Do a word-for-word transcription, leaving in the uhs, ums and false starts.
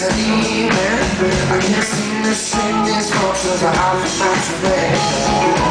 years that he remembered. I can't seem to sing these cultures I have to make.